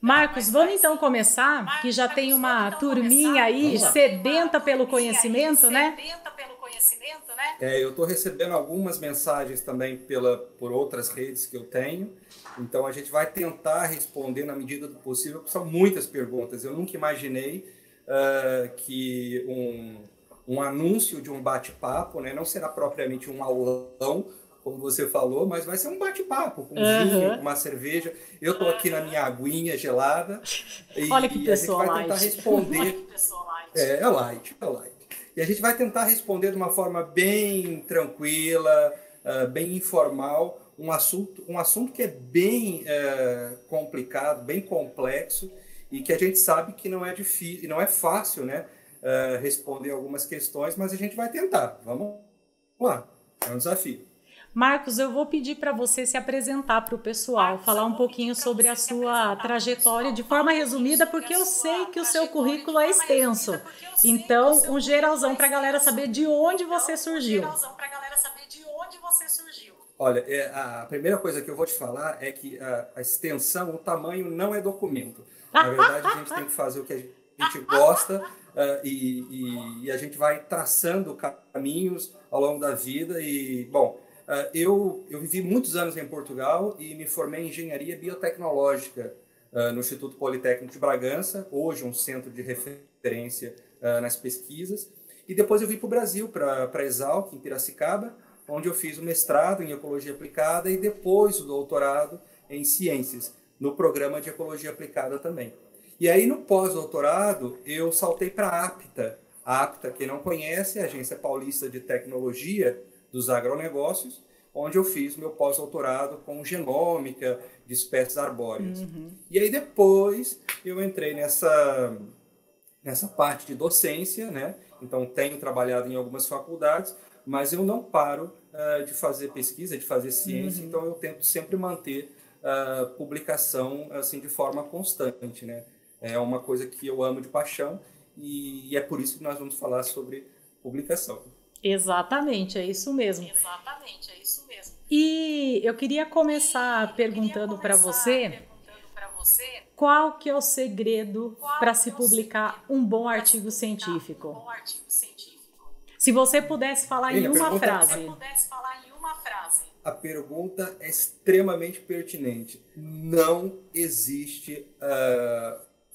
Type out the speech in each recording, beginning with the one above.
Marcos, vamos então começar, que já tem uma turminha aí sedenta pelo conhecimento, né? É, eu estou recebendo algumas mensagens também por outras redes que eu tenho, então a gente vai tentar responder na medida do possível, porque são muitas perguntas. Eu nunca imaginei que um anúncio de um bate-papo, né, não será propriamente um aulão, como você falou, mas vai ser um bate-papo, com vinho, com uma cerveja. Eu estou aqui na minha aguinha gelada. E, olha que pessoa light. A gente vai tentar responder. É light, é light. E a gente vai tentar responder de uma forma bem tranquila, bem informal, um assunto que é bem complicado, bem complexo, e que a gente sabe que não é difícil, não é fácil, né, responder algumas questões, mas a gente vai tentar. Vamos lá, é um desafio. Marcos, eu vou pedir para você se apresentar para o pessoal, falar um pouquinho sobre a sua trajetória de forma resumida, porque eu sei que o seu currículo é extenso. Então, um geralzão para a galera saber de onde você surgiu. Olha, a primeira coisa que eu vou te falar é que a extensão, o tamanho não é documento. Na verdade, a gente tem que fazer o que a gente gosta. E a gente vai traçando caminhos ao longo da vida e, bom... Eu vivi muitos anos em Portugal e me formei em Engenharia Biotecnológica no Instituto Politécnico de Bragança, hoje um centro de referência nas pesquisas. E depois eu vim para o Brasil, para Esalq, em Piracicaba, onde eu fiz o mestrado em Ecologia Aplicada e depois o doutorado em Ciências, no programa de Ecologia Aplicada também. E aí, no pós-doutorado, eu saltei para a APTA. A APTA, quem não conhece, é a Agência Paulista de Tecnologia dos agronegócios, onde eu fiz meu pós-doutorado com genômica de espécies arbóreas. Uhum. E aí depois eu entrei nessa parte de docência, né? Então tenho trabalhado em algumas faculdades, mas eu não paro de fazer pesquisa, de fazer ciência, então eu tento sempre manter a publicação assim, de forma constante, né? É uma coisa que eu amo de paixão e é por isso que nós vamos falar sobre publicação. Exatamente, é isso mesmo. Exatamente, é isso mesmo. E eu queria começar perguntando para você qual que é o segredo para se publicar um bom artigo científico. Se você pudesse falar em uma frase. A pergunta é extremamente pertinente. Não existe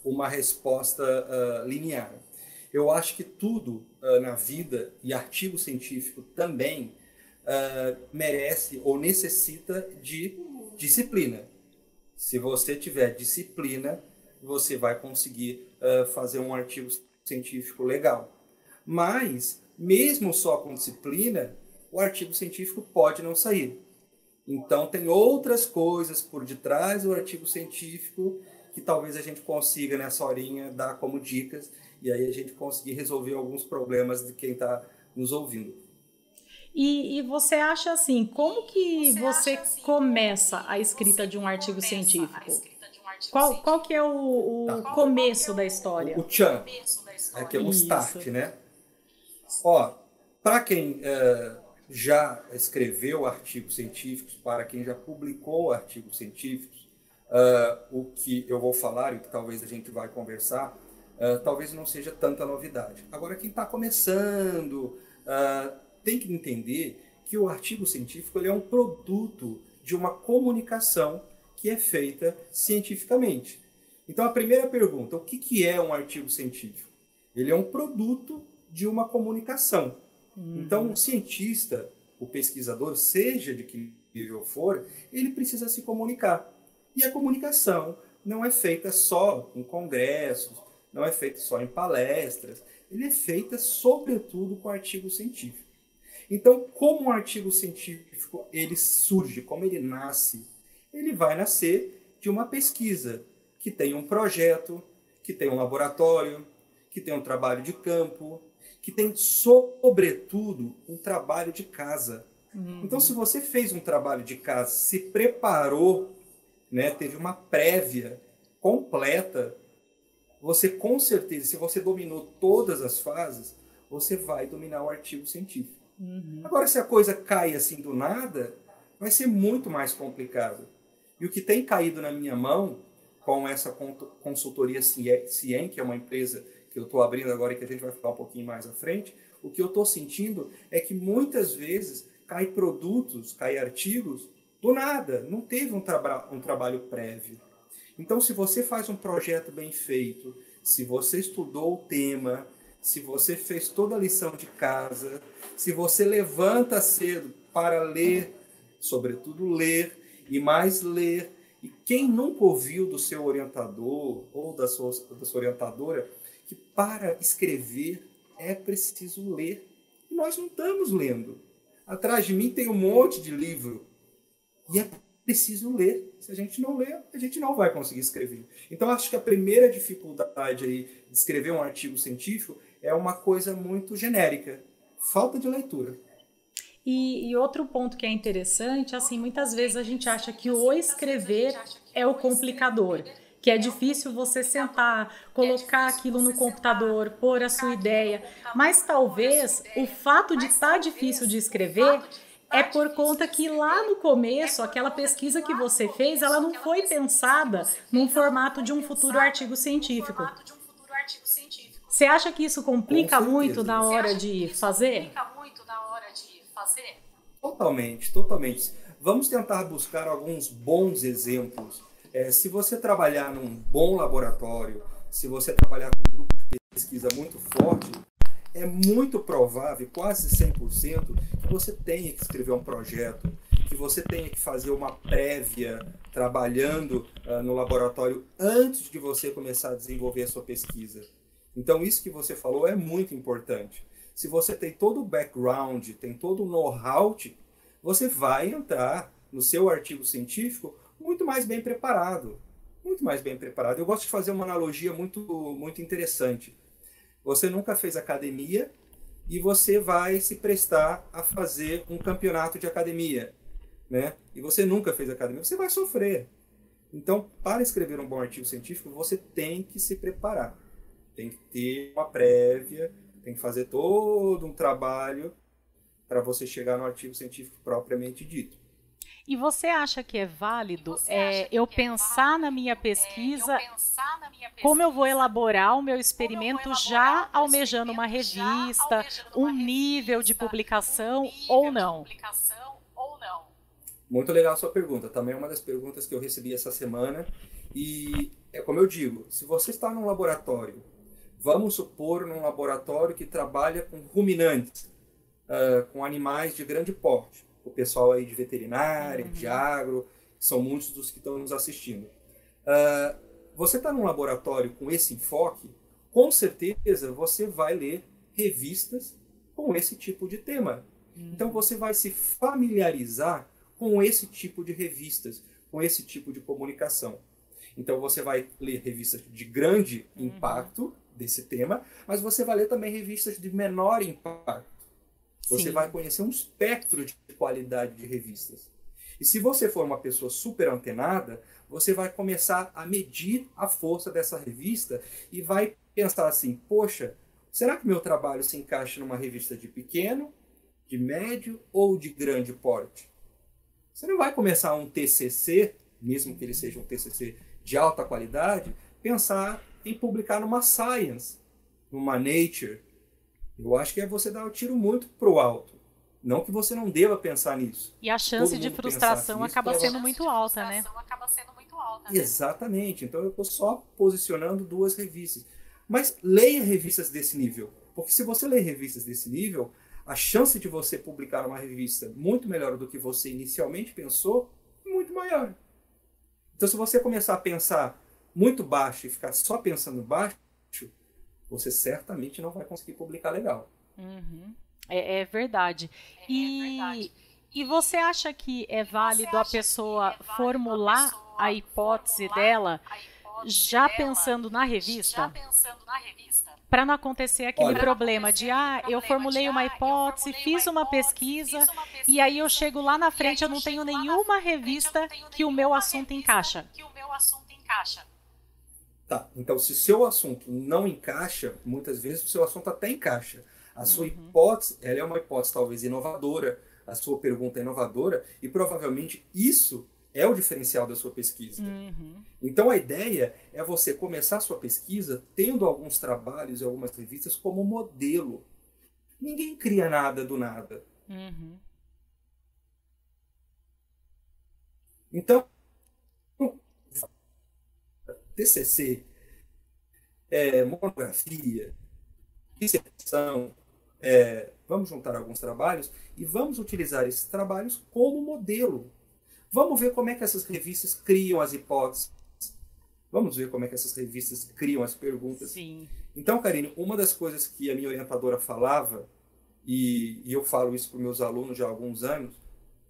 uma resposta linear. Eu acho que tudo na vida, e artigo científico também, merece ou necessita de disciplina. Se você tiver disciplina, você vai conseguir fazer um artigo científico legal. Mas, mesmo só com disciplina, o artigo científico pode não sair. Então, tem outras coisas por detrás do artigo científico que talvez a gente consiga, nessa horinha, dar como dicas, e aí a gente conseguir resolver alguns problemas de quem está nos ouvindo. E você acha assim, como que você começa a escrita de um artigo científico? Qual que é o começo da história? O tchan, que é o start, né? Ó, para quem já escreveu artigos científicos, para quem já publicou artigos científicos, o que eu vou falar e o que talvez a gente vai conversar, talvez não seja tanta novidade. Agora, quem está começando tem que entender que o artigo científico ele é um produto de uma comunicação que é feita cientificamente. Então, a primeira pergunta, o que é um artigo científico? Ele é um produto de uma comunicação. Então, o cientista, o pesquisador, seja de que nível for, ele precisa se comunicar. E a comunicação não é feita só em congressos, não é feita só em palestras, ele é feita sobretudo com artigo científico. Então, como um artigo científico ele surge, como ele nasce? Ele vai nascer de uma pesquisa que tem um projeto, que tem um laboratório, que tem um trabalho de campo, que tem, sobretudo, um trabalho de casa. Então, se você fez um trabalho de casa, se preparou, né, teve uma prévia completa, você com certeza, se você dominou todas as fases, você vai dominar o artigo científico. Agora, se a coisa cai assim do nada, vai ser muito mais complicado. E o que tem caído na minha mão com essa consultoria Science, que é uma empresa que eu estou abrindo agora e que a gente vai falar um pouquinho mais à frente, o que eu estou sentindo é que muitas vezes cai produtos, cai artigos do nada, não teve um trabalho prévio. Então, se você faz um projeto bem feito, se você estudou o tema, se você fez toda a lição de casa, se você levanta cedo para ler, sobretudo ler, e mais ler, e quem nunca ouviu do seu orientador ou da sua orientadora que para escrever é preciso ler. E nós não estamos lendo. Atrás de mim tem um monte de livro e é preciso ler. Se a gente não ler, a gente não vai conseguir escrever. Então, acho que a primeira dificuldade aí de escrever um artigo científico é uma coisa muito genérica. Falta de leitura. E outro ponto que é interessante, assim, muitas vezes a gente acha que o escrever é o complicador, que é difícil você sentar, colocar aquilo no computador, pôr a sua ideia, mas talvez o fato de estar difícil de escrever é por conta que lá no começo, aquela pesquisa que você fez, ela não foi pensada num formato de um futuro artigo científico. Você acha que isso complica muito na hora de fazer? Totalmente, totalmente. Vamos tentar buscar alguns bons exemplos. Se você trabalhar num bom laboratório, se você trabalhar com um grupo de pesquisa muito forte, é muito provável, quase 100%, que você tenha que escrever um projeto, que você tenha que fazer uma prévia trabalhando no laboratório antes de você começar a desenvolver a sua pesquisa. Então, isso que você falou é muito importante. Se você tem todo o background, tem todo o know-how, você vai entrar no seu artigo científico muito mais bem preparado. Muito mais bem preparado. Eu gosto de fazer uma analogia muito interessante. Você nunca fez academia e você vai se prestar a fazer um campeonato de academia, né? E você nunca fez academia, você vai sofrer. Então, para escrever um bom artigo científico, você tem que se preparar. Tem que ter uma prévia, tem que fazer todo um trabalho para você chegar no artigo científico propriamente dito. E você acha que é válido eu pensar na minha pesquisa, como eu vou elaborar o meu experimento já almejando uma revista, um nível de publicação ou não? Muito legal a sua pergunta. Também é uma das perguntas que eu recebi essa semana. E é como eu digo, se você está num laboratório, vamos supor num laboratório que trabalha com ruminantes, com animais de grande porte. O pessoal aí de veterinária, de agro, são muitos dos que estão nos assistindo. Você está num laboratório com esse enfoque, com certeza você vai ler revistas com esse tipo de tema. Então você vai se familiarizar com esse tipo de revistas, com esse tipo de comunicação. Então você vai ler revistas de grande impacto desse tema, mas você vai ler também revistas de menor impacto. Você vai conhecer um espectro de qualidade de revistas. E se você for uma pessoa super antenada, você vai começar a medir a força dessa revista e vai pensar assim, poxa, será que meu trabalho se encaixa numa revista de pequeno, de médio ou de grande porte? Você não vai começar um TCC, mesmo que ele seja um TCC de alta qualidade, pensar em publicar numa Science, numa Nature. Eu acho que é você dar o tiro muito pro alto. Não que você não deva pensar nisso. E a chance de frustração acaba sendo muito alta, né? Exatamente. Então eu estou só posicionando duas revistas. Mas leia revistas desse nível. Porque se você ler revistas desse nível, a chance de você publicar uma revista muito melhor do que você inicialmente pensou é muito maior. Então se você começar a pensar muito baixo e ficar só pensando baixo, você certamente não vai conseguir publicar legal. É verdade. E você acha que é válido a pessoa formular a hipótese dela já pensando na revista? Para não acontecer aquele problema de, eu formulei uma hipótese, fiz uma pesquisa, e aí eu chego lá na frente, eu não tenho nenhuma revista que o meu assunto encaixa. Tá, então se seu assunto não encaixa, muitas vezes o seu assunto até encaixa. A sua hipótese, ela é uma hipótese talvez inovadora, a sua pergunta é inovadora, e provavelmente isso é o diferencial da sua pesquisa. Uhum. Então a ideia é você começar a sua pesquisa tendo alguns trabalhos e algumas revistas como modelo. Ninguém cria nada do nada. Uhum. Então, TCC, monografia, dissertação, vamos juntar alguns trabalhos e vamos utilizar esses trabalhos como modelo. Vamos ver como é que essas revistas criam as hipóteses. Vamos ver como é que essas revistas criam as perguntas. Sim. Então, Karine, uma das coisas que a minha orientadora falava, e eu falo isso para os meus alunos já há alguns anos,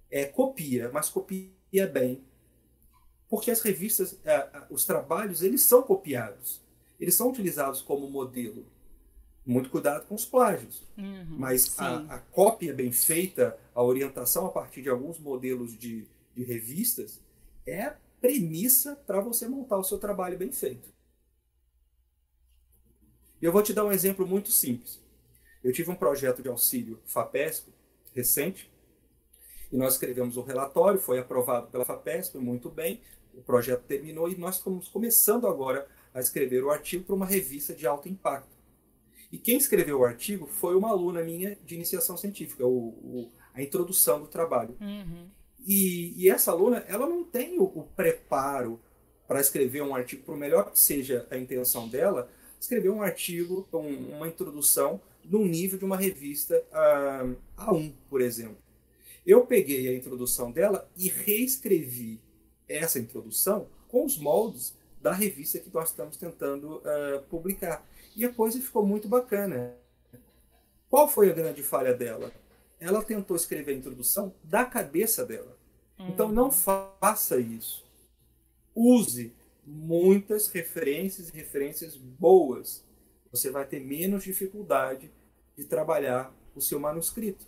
é copia, mas copia bem. Porque as revistas, os trabalhos, eles são copiados. Eles são utilizados como modelo. Muito cuidado com os plágios. Uhum, mas a cópia bem feita, a orientação a partir de alguns modelos de revistas, é a premissa para você montar o seu trabalho bem feito. Eu vou te dar um exemplo muito simples. Eu tive um projeto de auxílio FAPESP recente, e nós escrevemos um relatório, foi aprovado pela FAPESP, muito bem, o projeto terminou, e nós estamos começando agora a escrever o artigo para uma revista de alto impacto. E quem escreveu o artigo foi uma aluna minha de iniciação científica, a introdução do trabalho. Uhum. E essa aluna, ela não tem o preparo para escrever um artigo, por melhor que seja a intenção dela, escrever um artigo, uma introdução, no nível de uma revista A1, por exemplo. Eu peguei a introdução dela e reescrevi essa introdução com os moldes da revista que nós estamos tentando publicar. E a coisa ficou muito bacana. Qual foi a grande falha dela? Ela tentou escrever a introdução da cabeça dela. Então, não faça isso. Use muitas referências, referências boas. Você vai ter menos dificuldade de trabalhar o seu manuscrito.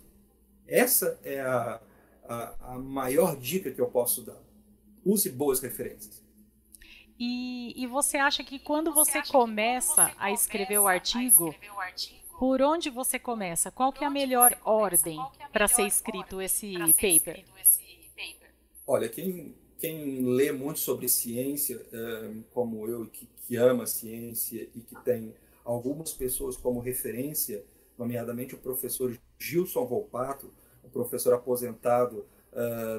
Essa é a maior dica que eu posso dar. Use boas referências. E você acha que quando você começa a escrever o artigo... Por onde você começa? Qual que é a melhor ordem para ser escrito esse paper? Olha, quem lê muito sobre ciência, como eu, que ama a ciência e que tem algumas pessoas como referência, nomeadamente o professor Gilson Volpato, um professor aposentado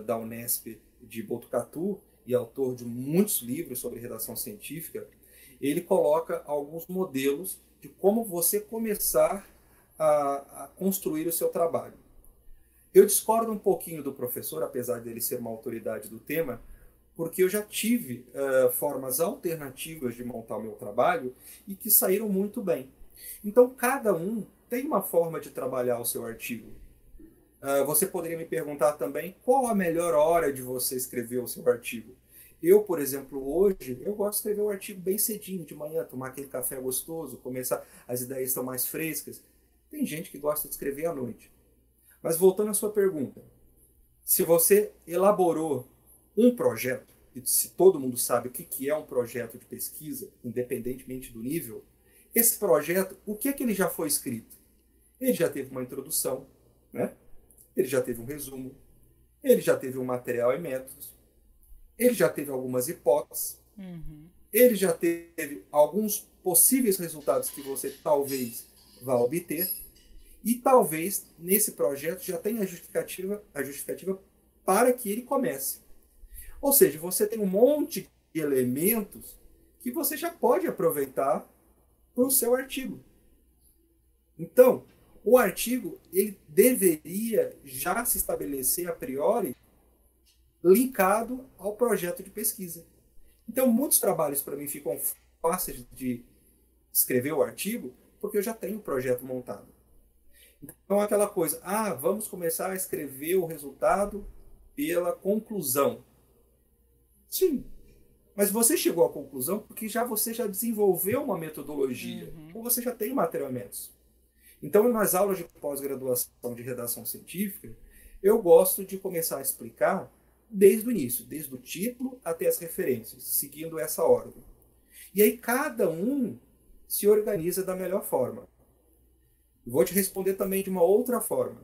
da Unesp de Botucatu e autor de muitos livros sobre redação científica, ele coloca alguns modelos de como você começar a construir o seu trabalho. Eu discordo um pouquinho do professor, apesar dele ser uma autoridade do tema, porque eu já tive formas alternativas de montar o meu trabalho e que saíram muito bem. Então, cada um tem uma forma de trabalhar o seu artigo. Você poderia me perguntar também qual a melhor hora de você escrever o seu artigo. Eu, por exemplo, hoje, eu gosto de escrever um artigo bem cedinho, de manhã, tomar aquele café gostoso, começar, as ideias estão mais frescas. Tem gente que gosta de escrever à noite. Mas voltando à sua pergunta, se você elaborou um projeto, e se todo mundo sabe o que é um projeto de pesquisa, independentemente do nível, esse projeto, o que é que ele já foi escrito? Ele já teve uma introdução, né? Ele já teve um resumo, ele já teve um material e métodos, ele já teve algumas hipóteses, ele já teve alguns possíveis resultados que você talvez vá obter, e talvez nesse projeto já tenha a justificativa para que ele comece. Ou seja, você tem um monte de elementos que você já pode aproveitar para o seu artigo. Então, o artigo ele deveria já se estabelecer a priori linkado ao projeto de pesquisa. Então, muitos trabalhos para mim ficam fáceis de escrever o artigo, porque eu já tenho o projeto montado. Então, aquela coisa, vamos começar a escrever o resultado pela conclusão. Sim, mas você chegou à conclusão porque você já desenvolveu uma metodologia, ou você já tem material métodos. Então, nas aulas de pós-graduação de redação científica, eu gosto de começar a explicar desde o início, desde o título até as referências, seguindo essa ordem. E aí cada um se organiza da melhor forma. Vou te responder também de uma outra forma.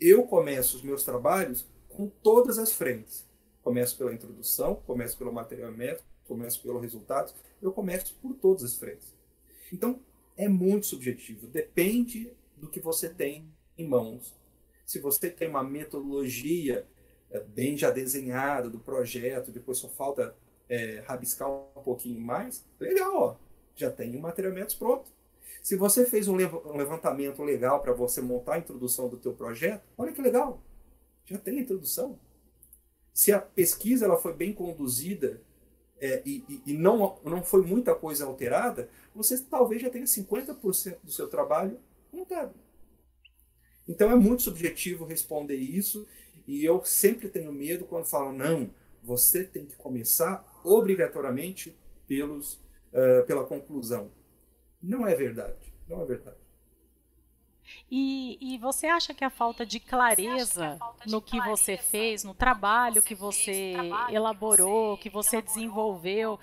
Eu começo os meus trabalhos com todas as frentes. Começo pela introdução, começo pelo material e método, começo pelo resultado, eu começo por todas as frentes. Então, é muito subjetivo, depende do que você tem em mãos. Se você tem uma metodologia bem já desenhada do projeto, depois só falta rabiscar um pouquinho mais, legal, ó, já tem o material e método pronto. Se você fez um levantamento legal para você montar a introdução do teu projeto, olha que legal, já tem a introdução. Se a pesquisa ela foi bem conduzida e não foi muita coisa alterada, você talvez já tenha 50% do seu trabalho montado. Então é muito subjetivo responder isso, e eu sempre tenho medo quando falam, não, você tem que começar obrigatoriamente pela conclusão. Não é verdade, não é verdade. E você acha que a falta de clareza no que você fez, no trabalho que você elaborou, que você desenvolveu,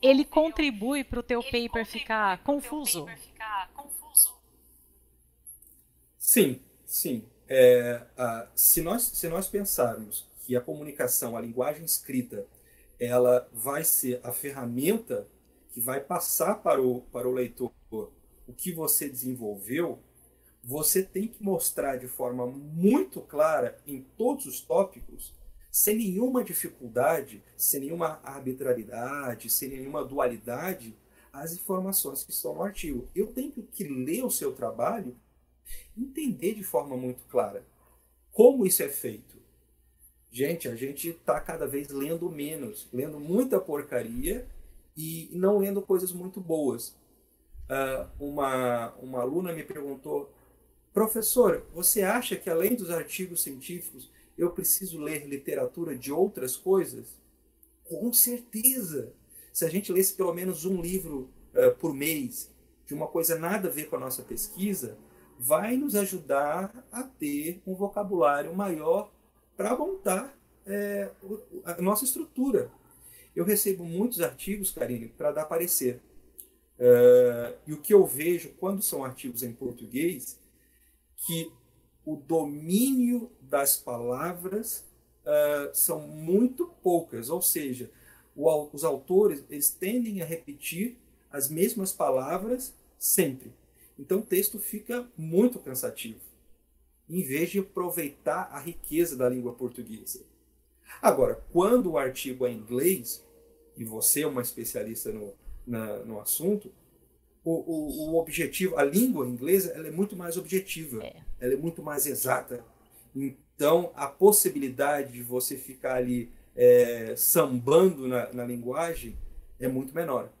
ele contribui para o teu paper ficar confuso? Sim, sim. Se nós pensarmos que a comunicação, a linguagem escrita, ela vai ser a ferramenta que vai passar para o leitor o que você desenvolveu, você tem que mostrar de forma muito clara em todos os tópicos, sem nenhuma dificuldade, sem nenhuma arbitrariedade, sem nenhuma dualidade, as informações que estão no artigo. Eu tenho que ler o seu trabalho, entender de forma muito clara como isso é feito. Gente, a gente está cada vez lendo menos, lendo muita porcaria e não lendo coisas muito boas. Uma aluna me perguntou, professor, você acha que além dos artigos científicos eu preciso ler literatura de outras coisas? Com certeza! Se a gente lesse pelo menos um livro por mês, de uma coisa nada a ver com a nossa pesquisa, vai nos ajudar a ter um vocabulário maior para montar a nossa estrutura. Eu recebo muitos artigos, Karine, para dar parecer. E o que eu vejo quando são artigos em português, que o domínio das palavras são muito poucas, ou seja, os autores eles tendem a repetir as mesmas palavras sempre. Então o texto fica muito cansativo, em vez de aproveitar a riqueza da língua portuguesa. Agora, quando o artigo é em inglês, e você é uma especialista no assunto, o objetivo, a língua inglesa, ela é muito mais objetiva, ela é muito mais exata. Então, a possibilidade de você ficar ali sambando na linguagem é muito menor.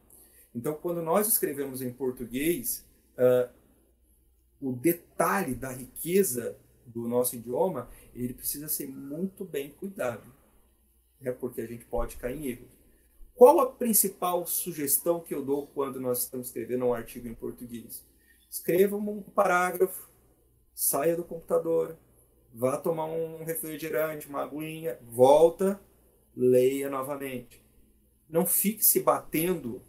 Então, quando nós escrevemos em português, o detalhe da riqueza do nosso idioma, ele precisa ser muito bem cuidado, porque a gente pode cair em erro. Qual a principal sugestão que eu dou quando nós estamos escrevendo um artigo em português? Escreva um parágrafo, saia do computador, vá tomar um refrigerante, uma aguinha, volta, leia novamente. Não fique se batendo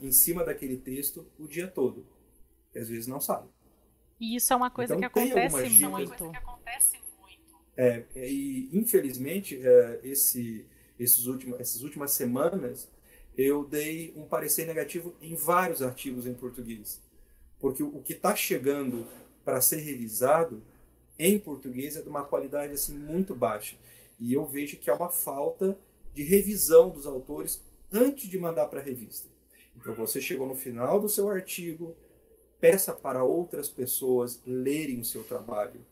em cima daquele texto o dia todo, que às vezes não sai. E isso é uma coisa que acontece muito. E infelizmente, essas últimas semanas, eu dei um parecer negativo em vários artigos em português. Porque o que está chegando para ser revisado em português é de uma qualidade assim, muito baixa. E eu vejo que há uma falta de revisão dos autores antes de mandar para a revista. Então você chegou no final do seu artigo, peça para outras pessoas lerem o seu trabalho.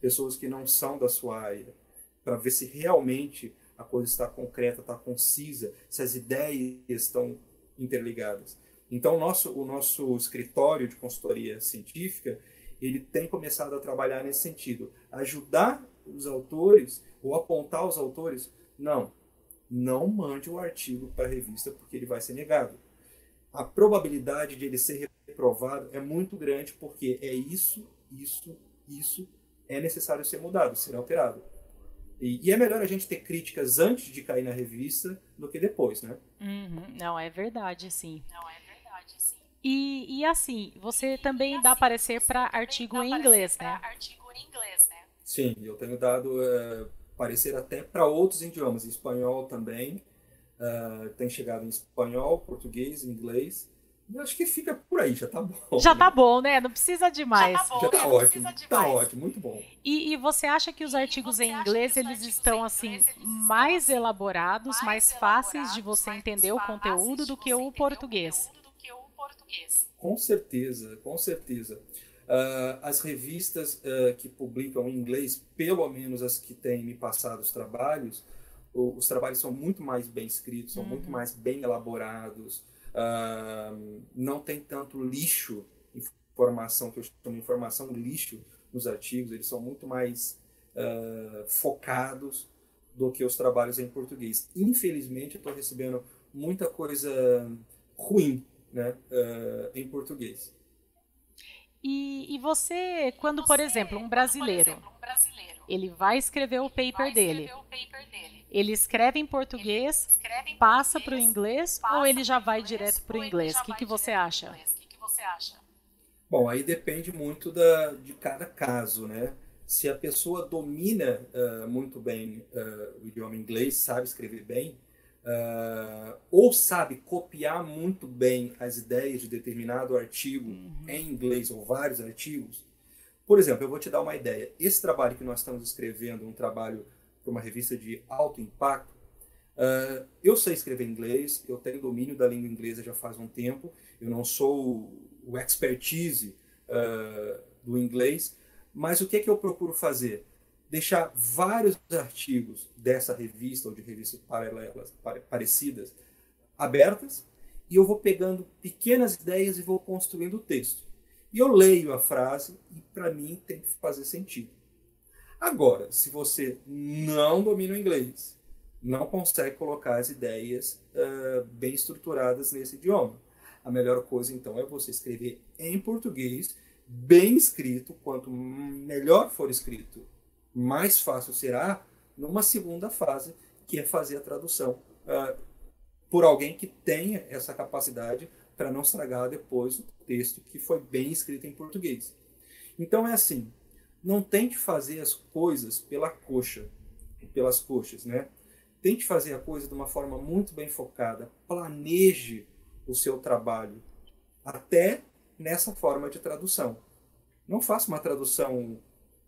Pessoas que não são da sua área. Para ver se realmente a coisa está concreta, está concisa, se as ideias estão interligadas. Então, o nosso escritório de consultoria científica, ele tem começado a trabalhar nesse sentido. Ajudar os autores, ou apontar os autores, não mande o artigo para a revista, porque ele vai ser negado. A probabilidade de ele ser reprovado é muito grande, porque é isso é necessário ser mudado, ser alterado. E é melhor a gente ter críticas antes de cair na revista do que depois, né? Uhum. Não, é verdade, sim. Não, é verdade, sim. E assim, você também dá parecer para artigo em inglês, né? Sim, eu tenho dado parecer até para outros idiomas, espanhol também, tem chegado em espanhol, português, inglês, eu acho que fica por aí, já tá bom. Já tá bom, né? Não precisa de mais. Já tá ótimo, muito bom. E você acha que os artigos em inglês, eles estão, assim, mais elaborados, mais fáceis de você entender o conteúdo do que o português? Com certeza, com certeza. As revistas que publicam em inglês, pelo menos as que têm me passado os trabalhos, os trabalhos são muito mais bem escritos, são muito mais bem elaborados, não tem tanto lixo, informação, que eu chamo de informação lixo nos artigos, eles são muito mais focados do que os trabalhos em português. Infelizmente, eu estou recebendo muita coisa ruim, né, em português. E você, quando, por exemplo, um brasileiro, ele vai escrever o paper dele, ele escreve em português, passa para o inglês, ou ele já vai direto para o inglês? O que você acha? Bom, aí depende muito de cada caso, né? Se a pessoa domina muito bem o idioma inglês, sabe escrever bem, ou sabe copiar muito bem as ideias de determinado artigo em inglês, ou vários artigos. Por exemplo, eu vou te dar uma ideia. Esse trabalho que nós estamos escrevendo, um trabalho para uma revista de alto impacto, eu sei escrever inglês, eu tenho domínio da língua inglesa já faz um tempo, eu não sou o expertise do inglês, mas o que é que eu procuro fazer? Deixar vários artigos dessa revista ou de revistas paralelas, parecidas, abertas, e eu vou pegando pequenas ideias e vou construindo o texto. E eu leio a frase e, para mim, tem que fazer sentido. Agora, se você não domina o inglês, não consegue colocar as ideias bem estruturadas nesse idioma, a melhor coisa, então, é você escrever em português, bem escrito. Quanto melhor for escrito, mais fácil será numa segunda fase, que é fazer a tradução por alguém que tenha essa capacidade para não estragar depois o texto que foi bem escrito em português. Então é assim, não tente fazer as coisas pelas coxas, né? Tente fazer a coisa de uma forma muito bem focada, planeje o seu trabalho, até nessa forma de tradução. Não faça uma tradução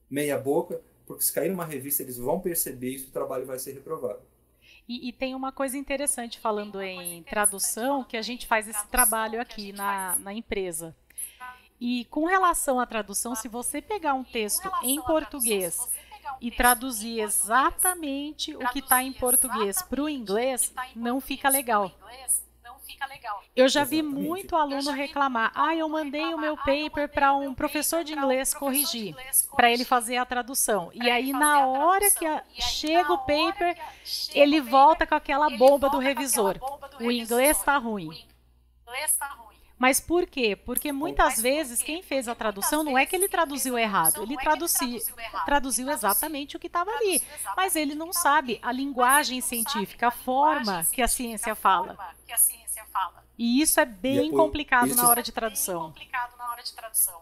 meia boca, porque se cair numa revista, eles vão perceber isso e o trabalho vai ser reprovado. E tem uma coisa interessante falando em tradução, que a gente faz esse trabalho aqui na empresa. E com relação à tradução, se você pegar um texto em português e traduzir exatamente o que está em português para o inglês, não fica legal. Eu já vi muito aluno reclamar, eu mandei o meu paper para um professor de inglês corrigir, para ele fazer a tradução. E aí, na hora que chega o paper, ele volta com aquela bomba do revisor. O inglês está ruim. Mas por quê? Porque muitas vezes quem fez a tradução não é que ele traduziu errado, ele traduziu exatamente o que estava ali. Mas ele não sabe a linguagem científica, a forma que a ciência fala. E isso é bem complicado na hora de tradução.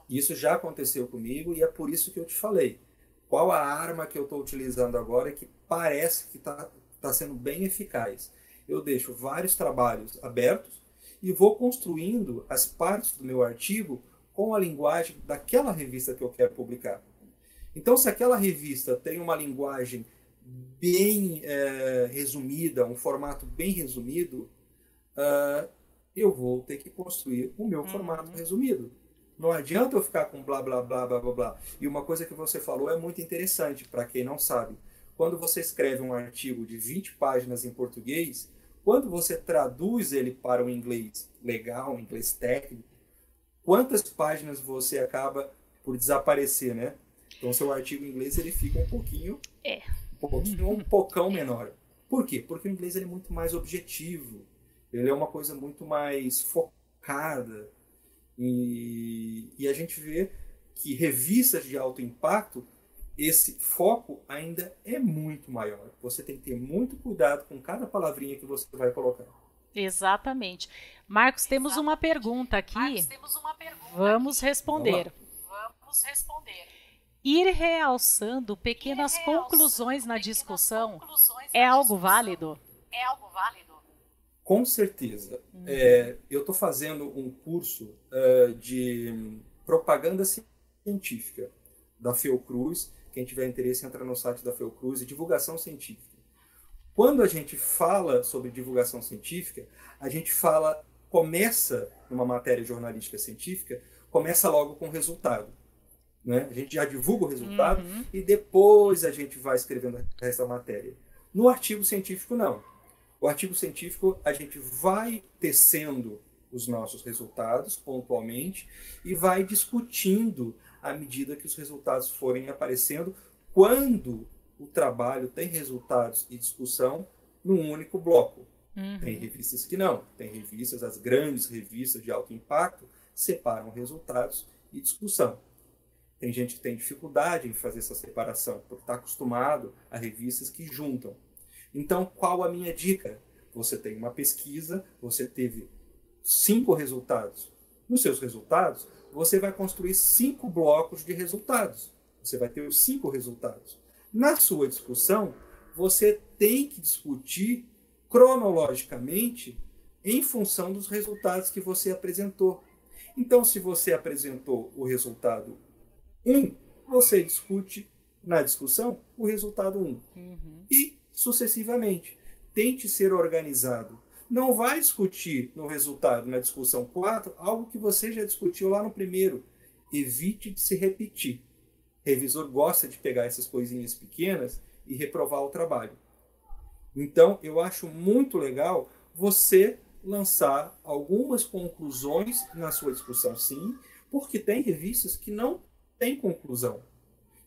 Isso já aconteceu comigo e é por isso que eu te falei. Qual a arma que eu estou utilizando agora que parece que está sendo bem eficaz? Eu deixo vários trabalhos abertos e vou construindo as partes do meu artigo com a linguagem daquela revista que eu quero publicar. Então, se aquela revista tem uma linguagem bem resumida, um formato bem resumido, eu vou ter que construir o meu formato resumido. Não adianta eu ficar com blá, blá, blá, blá, blá, blá. E uma coisa que você falou é muito interessante, para quem não sabe. Quando você escreve um artigo de 20 páginas em português, quando você traduz ele para um inglês legal, um inglês técnico, quantas páginas você acaba por desaparecer, né? Então, seu artigo em inglês, ele fica um pouquinho menor. Por quê? Porque o inglês ele é muito mais objetivo. Ele é uma coisa muito mais focada. E a gente vê que revistas de alto impacto, esse foco ainda é muito maior. Você tem que ter muito cuidado com cada palavrinha que você vai colocar. Exatamente. Marcos, temos uma pergunta aqui. Vamos responder. ir realçando pequenas conclusões na discussão é algo válido? Com certeza. Eu estou fazendo um curso de propaganda científica da Fiocruz. Quem tiver interesse, entra no site da Fiocruz, e divulgação científica. Quando a gente fala sobre divulgação científica, a gente fala, começa numa matéria jornalística científica, começa logo com o resultado. Né? A gente já divulga o resultado e depois a gente vai escrevendo essa matéria. No artigo científico, não. O artigo científico, a gente vai tecendo os nossos resultados pontualmente e vai discutindo à medida que os resultados forem aparecendo, quando o trabalho tem resultados e discussão num único bloco. Tem revistas que não. Tem revistas, as grandes revistas de alto impacto, separam resultados e discussão. Tem gente que tem dificuldade em fazer essa separação, porque está acostumado a revistas que juntam. Então, qual a minha dica? Você tem uma pesquisa, você teve 5 resultados. Nos seus resultados, você vai construir 5 blocos de resultados. Você vai ter os 5 resultados. Na sua discussão, você tem que discutir cronologicamente em função dos resultados que você apresentou. Então, se você apresentou o resultado 1, você discute na discussão o resultado 1. E, sucessivamente, tente ser organizado. Não vai discutir no resultado, na discussão 4, algo que você já discutiu lá no primeiro. Evite de se repetir. Revisor gosta de pegar essas coisinhas pequenas e reprovar o trabalho. Então, eu acho muito legal você lançar algumas conclusões na sua discussão, sim, porque tem revistas que não têm conclusão.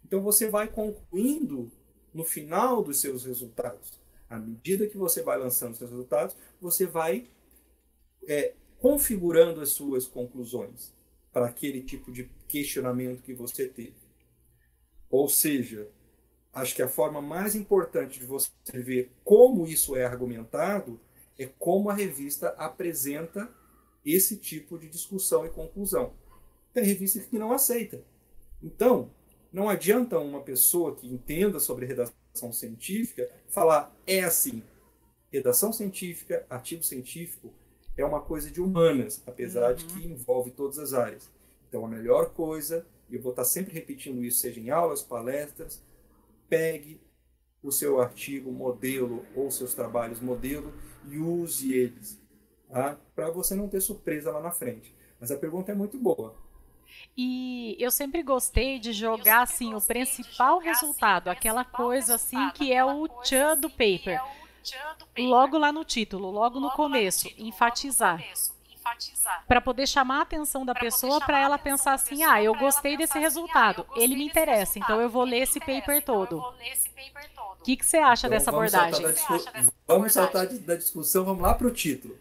Então, você vai concluindo no final dos seus resultados. À medida que você vai lançando seus resultados, você vai configurando as suas conclusões para aquele tipo de questionamento que você teve. Ou seja, acho que a forma mais importante de você ver como isso é argumentado é como a revista apresenta esse tipo de discussão e conclusão. Tem revista que não aceita. Então, não adianta uma pessoa que entenda sobre redação científica falar, é assim. Redação científica, artigo científico, é uma coisa de humanas, apesar de que envolve todas as áreas. Então, a melhor coisa, e eu vou estar sempre repetindo isso, seja em aulas, palestras, pegue o seu artigo modelo ou seus trabalhos modelo e use eles, tá? Para você não ter surpresa lá na frente. Mas a pergunta é muito boa. E eu sempre gostei de jogar assim o principal resultado, aquela coisa assim que é o tchan do paper, logo lá no título, logo no começo, enfatizar, para poder chamar a atenção da pessoa, para ela pensar assim, ah, eu gostei desse resultado, ele me interessa, então eu vou ler esse paper todo. O que você acha dessa abordagem? Vamos saltar da discussão, vamos lá para o título.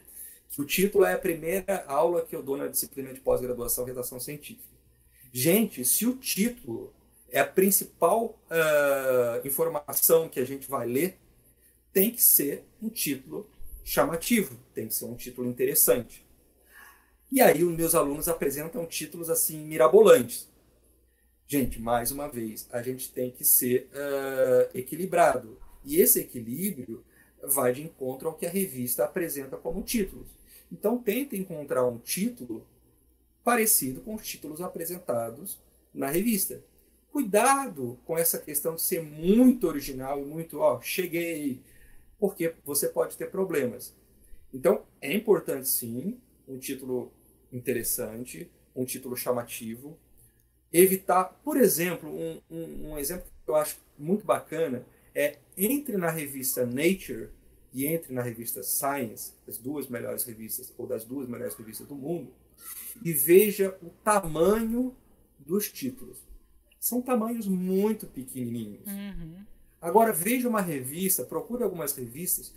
O título é a primeira aula que eu dou na disciplina de pós-graduação redação científica. Gente, se o título é a principal informação que a gente vai ler, tem que ser um título chamativo, tem que ser um título interessante. E aí os meus alunos apresentam títulos assim mirabolantes. Gente, mais uma vez, a gente tem que ser equilibrado. E esse equilíbrio vai de encontro ao que a revista apresenta como títulos. Então, tenta encontrar um título parecido com os títulos apresentados na revista. Cuidado com essa questão de ser muito original e muito, ó, cheguei, porque você pode ter problemas. Então, é importante sim, um título interessante, um título chamativo. Evitar, por exemplo, um exemplo que eu acho muito bacana é entre na revista Nature e entre na revista Science, as duas melhores revistas, ou das duas melhores revistas do mundo, e veja o tamanho dos títulos. São tamanhos muito pequenininhos. Agora, veja uma revista, procure algumas revistas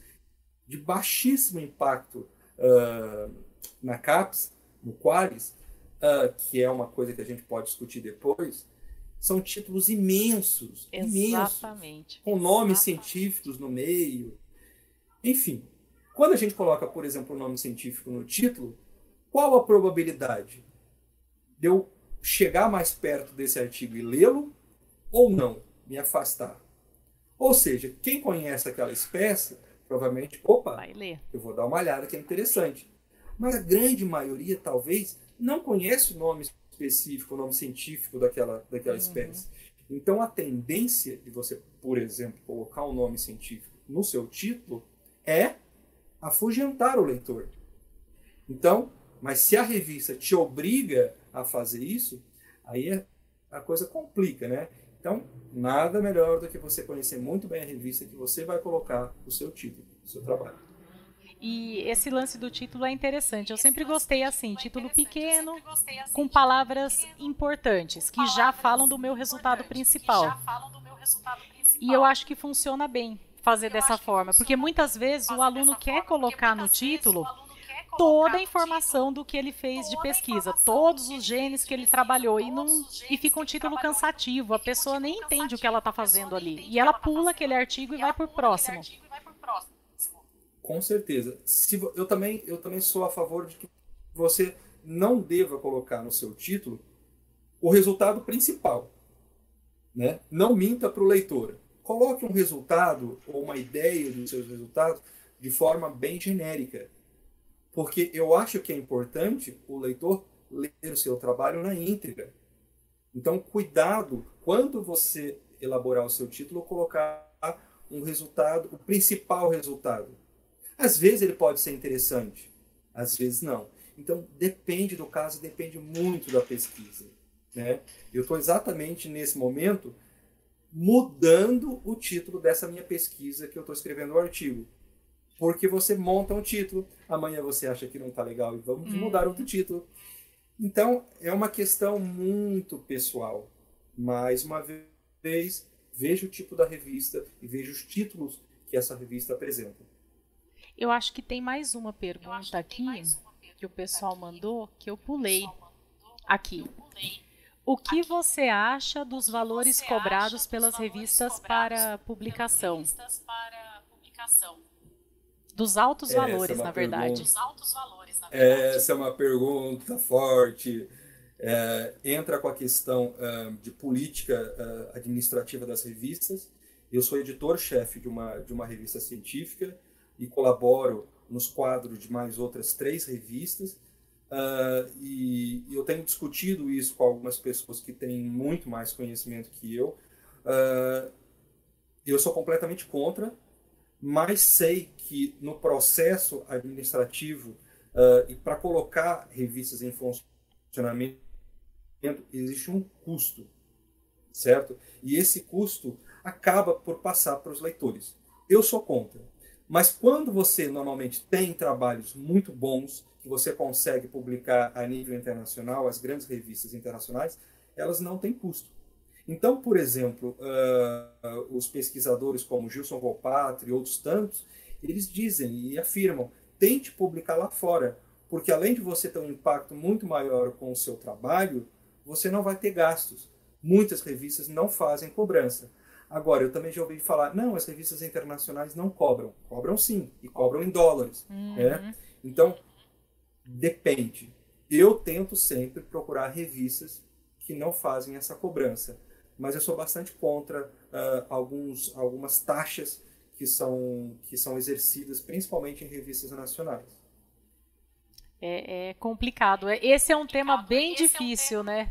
de baixíssimo impacto na CAPES, no Qualis, que é uma coisa que a gente pode discutir depois. São títulos imensos, imensos, com nomes científicos no meio. Enfim, quando a gente coloca, por exemplo, o nome científico no título, qual a probabilidade de eu chegar mais perto desse artigo e lê-lo ou não, me afastar. Ou seja, quem conhece aquela espécie, provavelmente, opa, vai ler. Eu vou dar uma olhada que é interessante. Mas a grande maioria, talvez, não conhece o nome específico, o nome científico daquela espécie. Então, a tendência de você, por exemplo, colocar um nome científico no seu título é afugentar o leitor. Então, mas se a revista te obriga a fazer isso, aí a coisa complica, né? Então, nada melhor do que você conhecer muito bem a revista que você vai colocar o seu título, o seu trabalho. E esse lance do título é interessante. Eu sempre gostei assim, título pequeno, com palavras importantes, que já falam do meu resultado principal. E eu acho que funciona bem fazer dessa forma, porque muitas vezes o aluno quer colocar no título toda a informação do que ele fez de pesquisa, todos os genes que ele trabalhou, e fica um título cansativo, a pessoa nem entende o que ela está fazendo ali, e ela pula aquele artigo e vai para o próximo. Com certeza. Eu também sou a favor de que você não deva colocar no seu título o resultado principal, né? Não minta para o leitor. Coloque um resultado ou uma ideia dos seus resultados de forma bem genérica. Porque eu acho que é importante o leitor ler o seu trabalho na íntegra. Então, cuidado quando você elaborar o seu título, colocar um resultado, o principal resultado. Às vezes ele pode ser interessante, às vezes não. Então, depende do caso, depende muito da pesquisa, né? Eu estou exatamente nesse momento mudando o título dessa minha pesquisa que eu estou escrevendo o artigo. Porque você monta um título, amanhã você acha que não está legal e vamos mudar outro título. Então, é uma questão muito pessoal. Mais uma vez, veja o tipo da revista e veja os títulos que essa revista apresenta. Eu acho que tem mais uma pergunta aqui que o pessoal mandou, que eu pulei aqui. O que você acha dos valores cobrados pelas revistas para publicação? Dos altos valores, na verdade. Essa é uma pergunta forte. Entra com a questão de política administrativa das revistas. Eu sou editor-chefe de uma revista científica e colaboro nos quadros de mais outras 3 revistas. E eu tenho discutido isso com algumas pessoas que têm muito mais conhecimento que eu. Eu sou completamente contra, mas sei que no processo administrativo e para colocar revistas em funcionamento existe um custo, certo? E esse custo acaba por passar para os leitores. Eu sou contra, mas quando você normalmente tem trabalhos muito bons, que você consegue publicar a nível internacional, as grandes revistas internacionais, elas não têm custo. Então, por exemplo, os pesquisadores como Gilson Volpato e outros tantos, eles dizem e afirmam, tente publicar lá fora, porque além de você ter um impacto muito maior com o seu trabalho, você não vai ter gastos. Muitas revistas não fazem cobrança. Agora, eu também já ouvi falar, não, as revistas internacionais não cobram. Cobram sim, e cobram em dólares. Né? Então, depende. Eu tento sempre procurar revistas que não fazem essa cobrança. Mas eu sou bastante contra algumas taxas que são exercidas principalmente em revistas nacionais. É complicado. Esse é um tema bem difícil, né?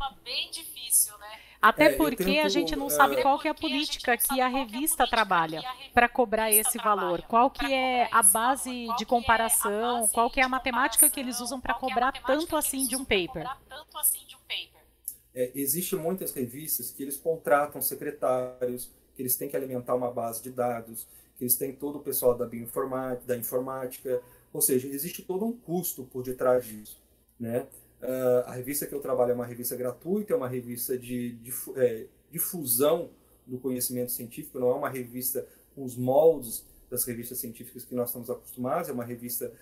Até porque a gente não sabe qual que é a política que a revista trabalha para cobrar esse valor. Qual que é a base de comparação, qual que é a matemática que eles usam para cobrar tanto assim de um paper. Existem muitas revistas que eles contratam secretários, que eles têm que alimentar uma base de dados, que eles têm todo o pessoal da bioinformática, da informática, ou seja, existe todo um custo por detrás disso, né? A revista que eu trabalho é uma revista gratuita, é uma revista de difusão do conhecimento científico, não é uma revista com os moldes das revistas científicas que nós estamos acostumados, é uma revista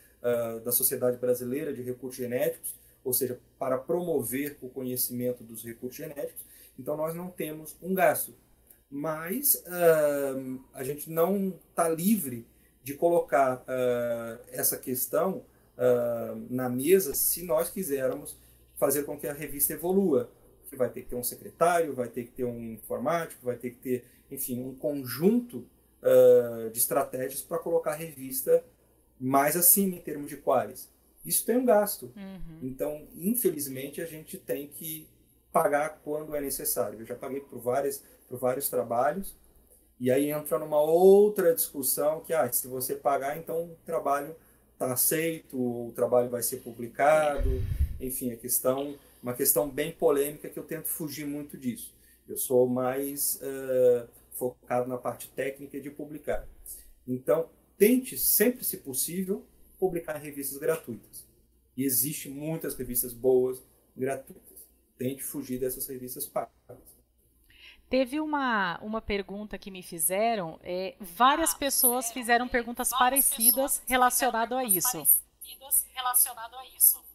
da Sociedade Brasileira de Recursos Genéticos, ou seja, para promover o conhecimento dos recursos genéticos. Então, nós não temos um gasto. Mas a gente não está livre de colocar essa questão na mesa se nós quisermos fazer com que a revista evolua. que vai ter que ter um secretário, vai ter que ter um informático, vai ter que ter, enfim, um conjunto de estratégias para colocar a revista mais acima em termos de Qualis. Isso tem um gasto. Uhum. Então, infelizmente, a gente tem que pagar quando é necessário. Eu já paguei por vários trabalhos, e aí entra numa outra discussão que, ah, se você pagar, então o trabalho está aceito, o trabalho vai ser publicado, enfim, uma questão bem polêmica que eu tento fugir muito disso. Eu sou mais focado na parte técnica de publicar. Então, tente sempre, se possível, publicar em revistas gratuitas. E existem muitas revistas boas, gratuitas. Tente fugir dessas revistas pagas. Teve uma pergunta que me fizeram, várias pessoas fizeram perguntas parecidas relacionadas a isso.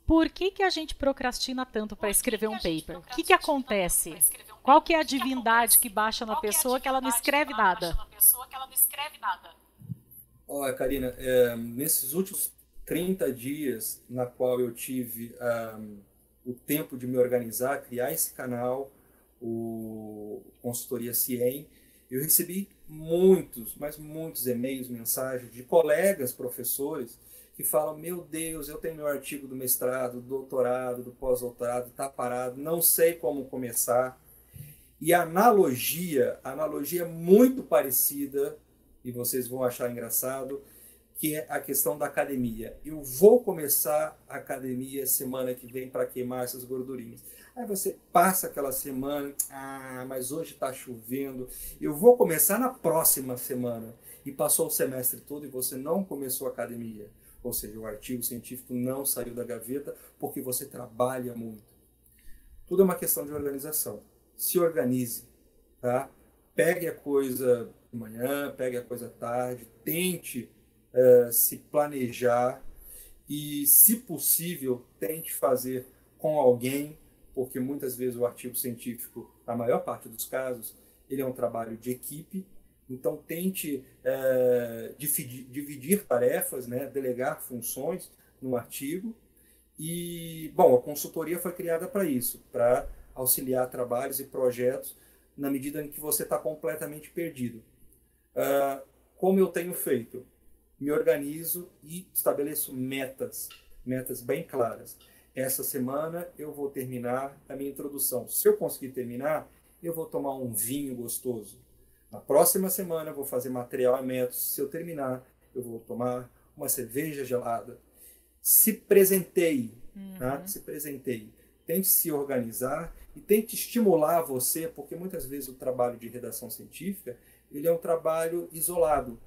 Por que a gente procrastina tanto para escrever um paper? O que acontece? Qual que é a divindade que baixa na pessoa que ela não escreve nada? Olha, Karina, nesses últimos 30 dias na qual eu tive o tempo de me organizar, criar esse canal, o Consultoria CIEM, eu recebi muitos, mas muitos e-mails, mensagens de colegas professores que falam, meu Deus, eu tenho meu artigo do mestrado, do doutorado, do pós-doutorado, está parado, não sei como começar. E a analogia muito parecida, e vocês vão achar engraçado, que é a questão da academia. Eu vou começar a academia semana que vem para queimar essas gordurinhas. Aí você passa aquela semana, ah, mas hoje está chovendo, eu vou começar na próxima semana. E passou o semestre todo e você não começou a academia. Ou seja, o artigo científico não saiu da gaveta porque você trabalha muito. Tudo é uma questão de organização. Se organize, tá? Pegue a coisa de manhã, pegue a coisa à tarde, tente se planejar e, se possível, tente fazer com alguém, porque muitas vezes o artigo científico, na maior parte dos casos, ele é um trabalho de equipe. Então, tente dividir tarefas, né, delegar funções no artigo. E, bom, a consultoria foi criada para isso, para auxiliar trabalhos e projetos na medida em que você está completamente perdido. Como eu tenho feito? Me organizo e estabeleço metas bem claras. Essa semana eu vou terminar a minha introdução. Se eu conseguir terminar, eu vou tomar um vinho gostoso. Na próxima semana eu vou fazer material e métodos. Se eu terminar, eu vou tomar uma cerveja gelada. Se presenteie, tá? Se presenteie. Tente se organizar e tente estimular você, porque muitas vezes o trabalho de redação científica ele é um trabalho isolado.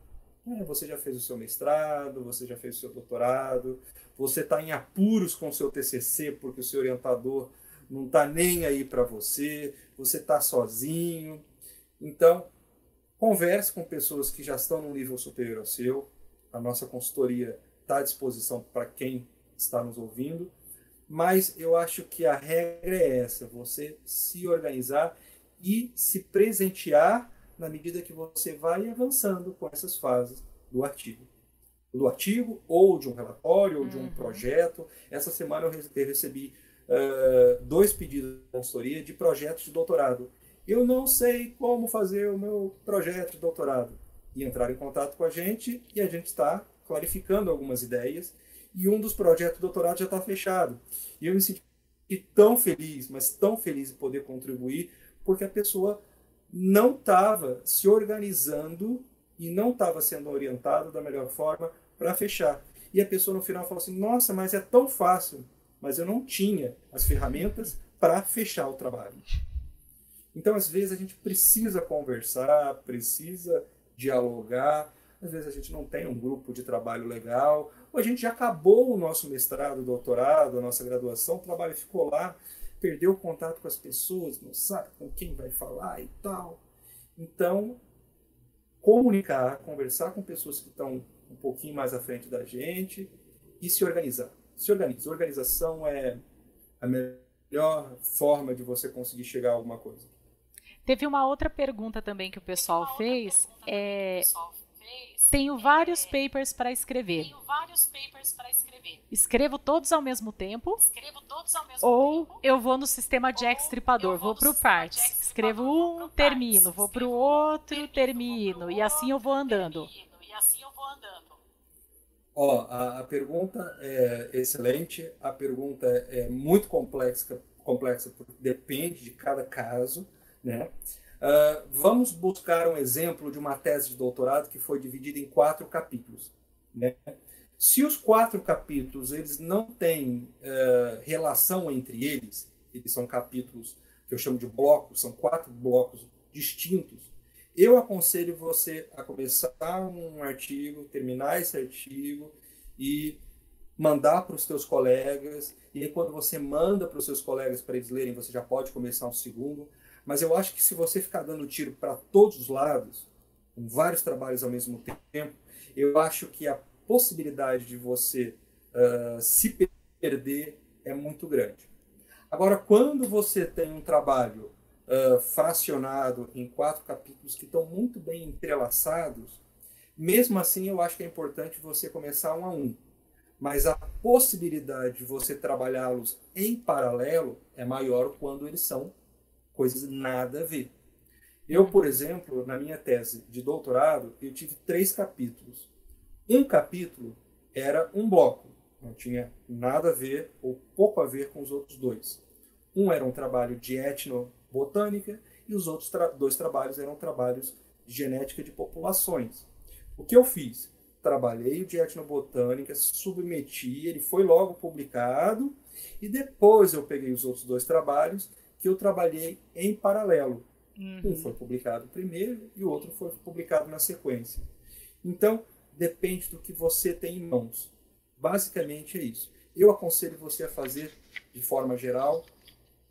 Você já fez o seu mestrado, você já fez o seu doutorado, você está em apuros com o seu TCC porque o seu orientador não está nem aí para você, você está sozinho. Então, converse com pessoas que já estão num nível superior ao seu. A nossa consultoria está à disposição para quem está nos ouvindo. Mas eu acho que a regra é essa, você se organizar e se presentear na medida que você vai avançando com essas fases do artigo ou de um relatório, ou de um projeto. Essa semana eu recebi 2 pedidos de consultoria de projetos de doutorado. Eu não sei como fazer o meu projeto de doutorado. E entrar em contato com a gente, e a gente está clarificando algumas ideias, e um dos projetos de doutorado já está fechado. E eu me senti tão feliz, mas tão feliz de poder contribuir, porque a pessoa não estava se organizando e não estava sendo orientada da melhor forma para fechar. E a pessoa no final falou assim, nossa, mas é tão fácil, mas eu não tinha as ferramentas para fechar o trabalho. Então, às vezes, a gente precisa conversar, precisa dialogar, às vezes a gente não tem um grupo de trabalho legal, ou a gente já acabou o nosso mestrado, doutorado, a nossa graduação, o trabalho ficou lá, perdeu o contato com as pessoas, não sabe com quem vai falar e tal. Então, comunicar, conversar com pessoas que estão um pouquinho mais à frente da gente e se organizar. Se organiza. Organização é a melhor forma de você conseguir chegar a alguma coisa. Teve uma outra pergunta também que o pessoal fez. Tenho vários papers para escrever. vários papers para escrever. Escrevo todos ao mesmo tempo. Ou eu vou no sistema Jack Stripador, vou para partes. Escrevo um, termino, vou para o outro, termino, e assim eu vou andando. Ó, a pergunta é excelente, a pergunta é muito complexa porque depende de cada caso, né? Vamos buscar um exemplo de uma tese de doutorado que foi dividida em 4 capítulos, né? Se os 4 capítulos eles não têm relação entre eles, eles são capítulos que eu chamo de blocos, são 4 blocos distintos, eu aconselho você a começar um artigo, terminar esse artigo e mandar para os seus colegas, e aí quando você manda para os seus colegas para eles lerem, você já pode começar um segundo. Mas eu acho que se você ficar dando tiro para todos os lados, com vários trabalhos ao mesmo tempo, eu acho que a possibilidade de você se perder é muito grande. Agora, quando você tem um trabalho fracionado em 4 capítulos que estão muito bem entrelaçados, mesmo assim eu acho que é importante você começar um a um. Mas a possibilidade de você trabalhá-los em paralelo é maior quando eles são coisas nada a ver. Eu, por exemplo, na minha tese de doutorado, eu tive 3 capítulos. Um capítulo era um bloco, não tinha nada a ver ou pouco a ver com os outros 2. Um era um trabalho de etnobotânica e os outros 2 trabalhos eram trabalhos de genética de populações. O que eu fiz? Trabalhei o de etnobotânica, submeti, ele foi logo publicado e depois eu peguei os outros 2 trabalhos que eu trabalhei em paralelo. Um foi publicado primeiro e o outro foi publicado na sequência. Então, depende do que você tem em mãos. Basicamente é isso. Eu aconselho você a fazer, de forma geral,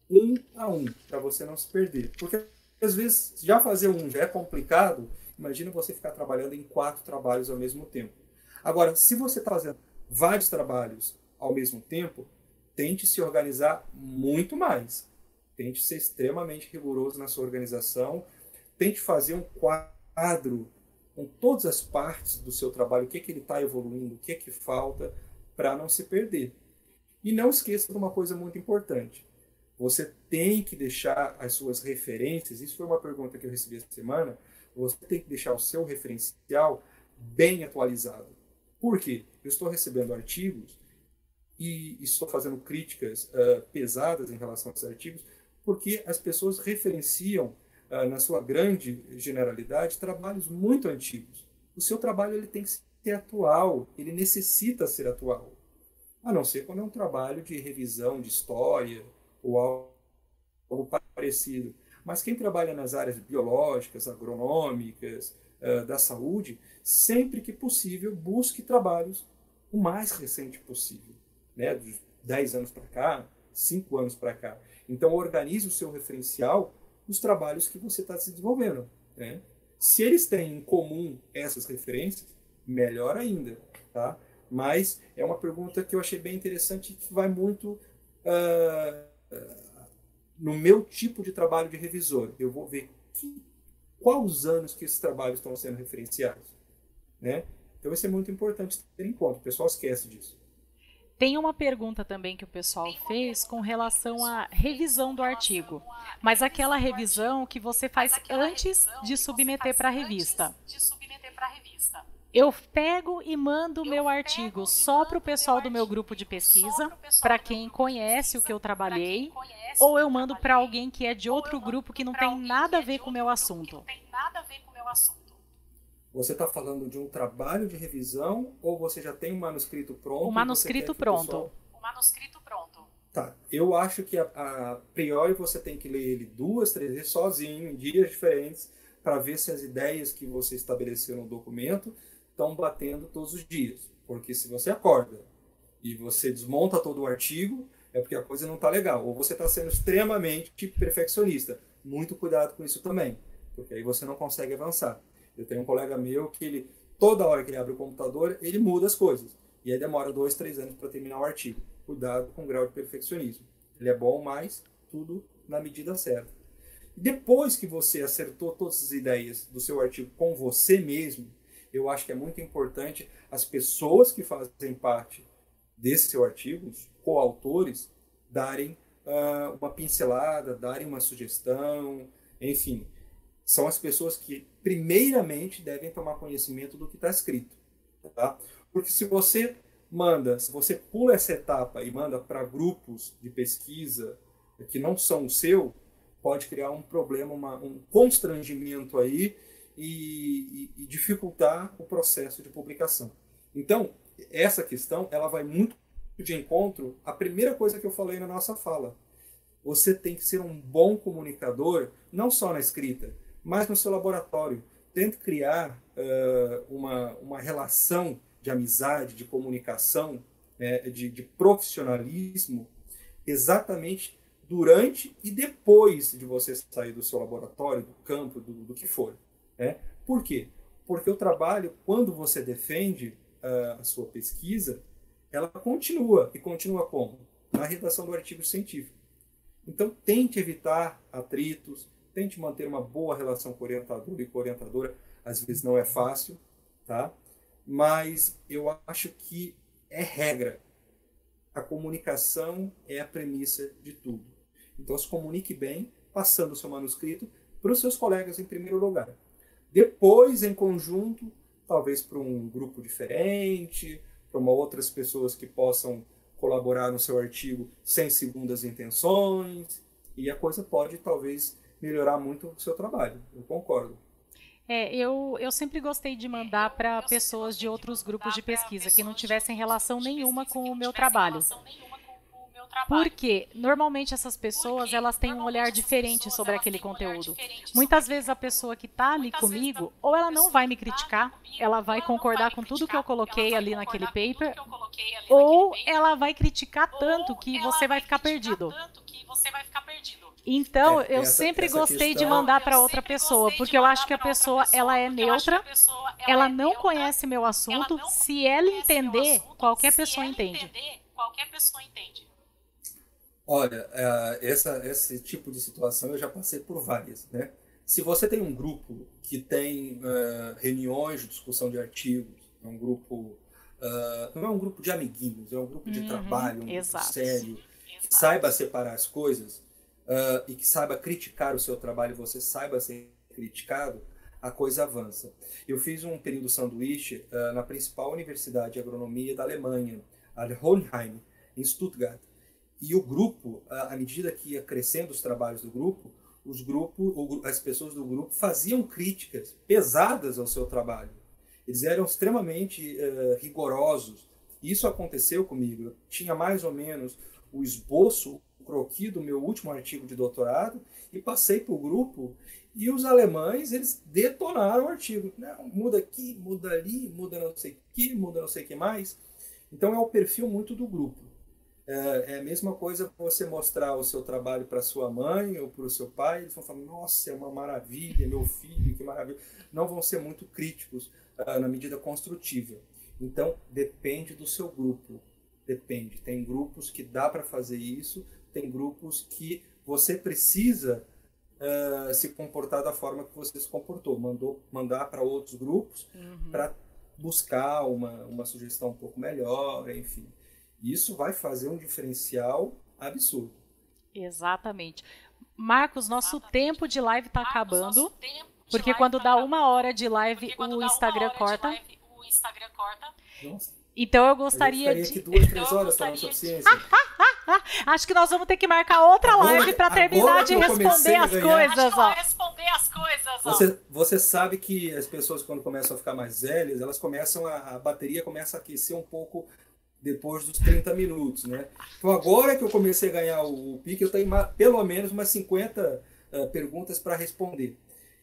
um a um, para você não se perder. Porque, às vezes, já fazer um já é complicado, imagina você ficar trabalhando em 4 trabalhos ao mesmo tempo. Agora, se você está fazendo vários trabalhos ao mesmo tempo, tente se organizar muito mais. Tente ser extremamente rigoroso na sua organização, tente fazer um quadro com todas as partes do seu trabalho, o que é que ele está evoluindo, o que é que falta, para não se perder. E não esqueça de uma coisa muito importante, você tem que deixar as suas referências, isso foi uma pergunta que eu recebi essa semana, você tem que deixar o seu referencial bem atualizado. Por quê? Eu estou recebendo artigos e estou fazendo críticas pesadas em relação a esses artigos, porque as pessoas referenciam, na sua grande generalidade, trabalhos muito antigos. O seu trabalho ele tem que ser atual, ele necessita ser atual, a não ser quando é um trabalho de revisão de história ou algo parecido. Mas quem trabalha nas áreas biológicas, agronômicas, da saúde, sempre que possível, busque trabalhos o mais recente possível, né? De 10 anos para cá, 5 anos para cá. Então, organize o seu referencial nos trabalhos que você está se desenvolvendo, né? Se eles têm em comum essas referências, melhor ainda, tá? Mas é uma pergunta que eu achei bem interessante e que vai muito no meu tipo de trabalho de revisor. Eu vou ver quais anos que esses trabalhos estão sendo referenciados, né? Então, isso é muito importante ter em conta. O pessoal esquece disso. Tem uma pergunta também que o pessoal fez com relação à revisão do artigo, mas aquela revisão que você faz antes de submeter para a revista. Eu pego e mando o meu artigo só para o pessoal do meu grupo de pesquisa, para quem conhece o que eu trabalhei, ou eu mando para alguém que é de outro grupo que não tem nada a ver com o meu assunto. Você está falando de um trabalho de revisão ou você já tem um manuscrito pronto? O manuscrito pronto. Tá. Eu acho que a priori você tem que ler ele 2, 3 vezes sozinho, em dias diferentes, para ver se as ideias que você estabeleceu no documento estão batendo todos os dias. Porque se você acorda e você desmonta todo o artigo, é porque a coisa não está legal. Ou você está sendo extremamente perfeccionista. Muito cuidado com isso também, porque aí você não consegue avançar. Eu tenho um colega meu que ele, toda hora que ele abre o computador, ele muda as coisas. E aí demora 2, 3 anos para terminar o artigo. Cuidado com o grau de perfeccionismo. Ele é bom, mas tudo na medida certa. Depois que você acertou todas as ideias do seu artigo com você mesmo, eu acho que é muito importante as pessoas que fazem parte desse seu artigo, os coautores, darem uma pincelada, darem uma sugestão, enfim. São as pessoas que, primeiramente, devem tomar conhecimento do que está escrito. Tá? Porque se você manda, se você pula essa etapa e manda para grupos de pesquisa que não são o seu, pode criar um problema, um constrangimento aí e dificultar o processo de publicação. Então, essa questão ela vai muito de encontro à primeira coisa que eu falei na nossa fala. Você tem que ser um bom comunicador, não só na escrita, mas no seu laboratório. Tente criar uma relação de amizade, de comunicação, né, de profissionalismo, exatamente durante e depois de você sair do seu laboratório, do campo, do que for. Né? Por quê? Porque o trabalho, quando você defende a sua pesquisa, ela continua. E continua como? Na redação do artigo científico. Então, tente evitar atritos, tente manter uma boa relação com o orientador e com a orientadora. Às vezes não é fácil, tá? Mas eu acho que é regra. A comunicação é a premissa de tudo. Então, se comunique bem, passando o seu manuscrito para os seus colegas em primeiro lugar. Depois, em conjunto, talvez para um grupo diferente, para outras pessoas que possam colaborar no seu artigo sem segundas intenções, e a coisa pode, talvez, melhorar muito o seu trabalho. Eu concordo. Eu sempre gostei de mandar para pessoas de outros grupos de pesquisa que não tivessem relação nenhuma com o meu trabalho. Porque normalmente essas pessoas elas têm um olhar diferente sobre aquele conteúdo. Muitas vezes a pessoa que está ali comigo, ou ela não vai me criticar, ela vai concordar com tudo que eu coloquei ali naquele paper, ou ela vai criticar tanto que você vai ficar perdido. Então, eu sempre gostei de mandar para outra pessoa, porque eu acho que a pessoa ela é neutra, ela não conhece meu assunto, se ela entender, qualquer pessoa entende. Olha, esse tipo de situação eu já passei por várias, né? Se você tem um grupo que tem reuniões de discussão de artigos, é um grupo, não é um grupo de amiguinhos, é um grupo de trabalho, um grupo sério, que saiba separar as coisas e que saiba criticar o seu trabalho, você saiba ser criticado, a coisa avança. Eu fiz um período sanduíche na principal universidade de agronomia da Alemanha, a Hohenheim, em Stuttgart. E o grupo, à medida que ia crescendo os trabalhos do grupo, as pessoas do grupo faziam críticas pesadas ao seu trabalho. Eles eram extremamente rigorosos. Isso aconteceu comigo. Eu tinha mais ou menos o esboço, o croquis do meu último artigo de doutorado e passei para o grupo e os alemães, eles detonaram o artigo. Não, muda aqui, muda ali, muda não sei o que, muda não sei o que mais. Então é o perfil muito do grupo. É a mesma coisa você mostrar o seu trabalho para sua mãe ou para o seu pai, eles vão falar, nossa, é uma maravilha, meu filho, que maravilha. Não vão ser muito críticos na medida construtiva. Então, depende do seu grupo, depende. Tem grupos que dá para fazer isso, tem grupos que você precisa se comportar da forma que você se comportou, mandar para outros grupos para buscar uma sugestão um pouco melhor, enfim. Isso vai fazer um diferencial absurdo. Exatamente. Marcos, nosso tempo de live está acabando, porque quando dá uma hora de live, o Instagram corta. Nossa. Então eu gostaria de... que 2, 3 horas falando sobre ciência. Acho que nós vamos ter que marcar outra live para terminar de responder as coisas. Você sabe que as pessoas, quando começam a ficar mais velhas, elas começam a bateria começa a aquecer um pouco... depois dos 30 minutos, né? Então, agora que eu comecei a ganhar o pique, eu tenho pelo menos umas 50 perguntas para responder.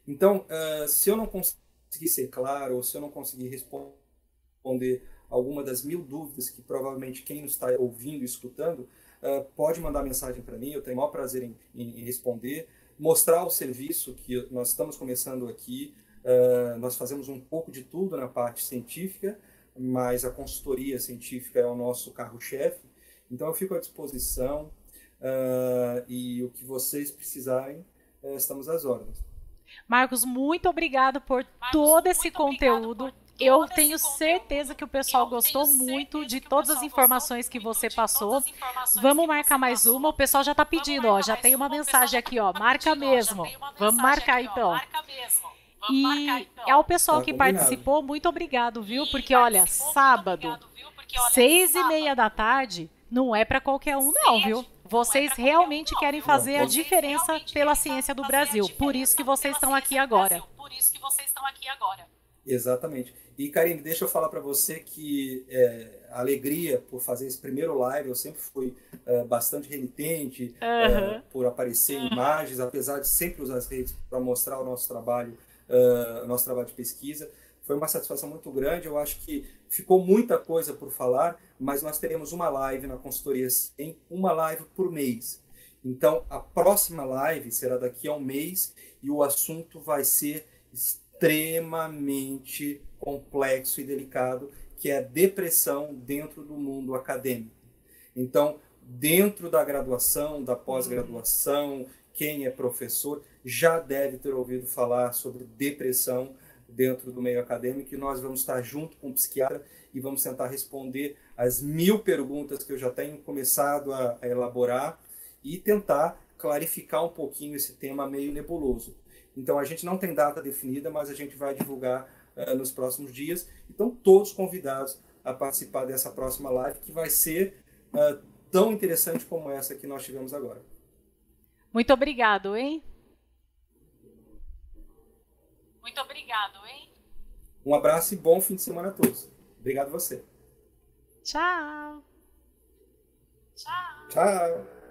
Então, se eu não conseguir ser claro, ou se eu não conseguir responder alguma das 1000 dúvidas que provavelmente quem nos está ouvindo, escutando, pode mandar mensagem para mim, eu tenho o maior prazer em responder, mostrar o serviço que nós estamos começando aqui, nós fazemos um pouco de tudo na parte científica, mas a consultoria científica é o nosso carro-chefe, então eu fico à disposição e o que vocês precisarem, estamos às ordens. Marcos, muito obrigado por todo esse conteúdo. Eu tenho certeza que o pessoal gostou muito de todas as informações que você passou. Vamos marcar mais uma. O pessoal já está pedindo, ó, já tem uma mensagem aqui, ó, marca mesmo. Vamos marcar então. E ao pessoal que participou, muito obrigado, viu? Porque olha, sábado, 6:30 da tarde, não é para qualquer um não, viu? Vocês realmente querem fazer a diferença pela ciência do Brasil. Por isso que vocês estão aqui agora. Exatamente. E, Karine, deixa eu falar para você que a alegria por fazer esse primeiro live, eu sempre fui bastante renitente por aparecer em imagens, apesar de sempre usar as redes para mostrar o nosso trabalho de pesquisa. Foi uma satisfação muito grande, eu acho que ficou muita coisa por falar, mas nós teremos uma live na consultoria, em uma live por mês. Então, a próxima live será daqui a um mês e o assunto vai ser extremamente complexo e delicado, que é a depressão dentro do mundo acadêmico. Então, dentro da graduação, da pós-graduação, quem é professor já deve ter ouvido falar sobre depressão dentro do meio acadêmico, e nós vamos estar junto com o psiquiatra e vamos tentar responder as 1000 perguntas que eu já tenho começado a elaborar e tentar clarificar um pouquinho esse tema meio nebuloso. Então, a gente não tem data definida, mas a gente vai divulgar nos próximos dias. Então, todos convidados a participar dessa próxima live, que vai ser tão interessante como essa que nós tivemos agora. Muito obrigado, hein? Muito obrigado, hein? Um abraço e bom fim de semana a todos. Obrigado a você. Tchau. Tchau. Tchau.